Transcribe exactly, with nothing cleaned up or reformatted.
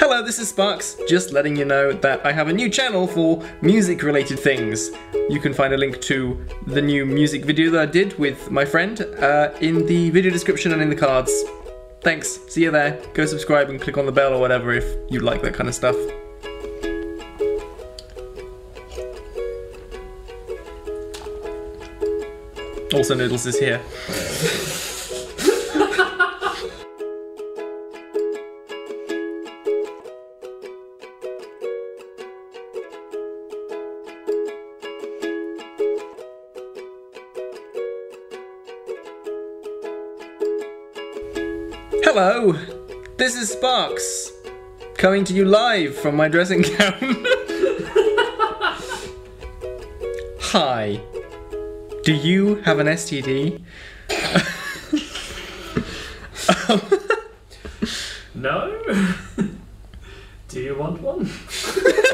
Hello, this is Sparks, just letting you know that I have a new channel for music related things. You can find a link to the new music video that I did with my friend uh, in the video description and in the cards. Thanks, see you there. Go subscribe and click on the bell or whatever if you like that kind of stuff. Also, Noodles is here. Hello, this is Sparks, coming to you live from my dressing gown. Hi. Do you have an S T D? um, no? Do you want one?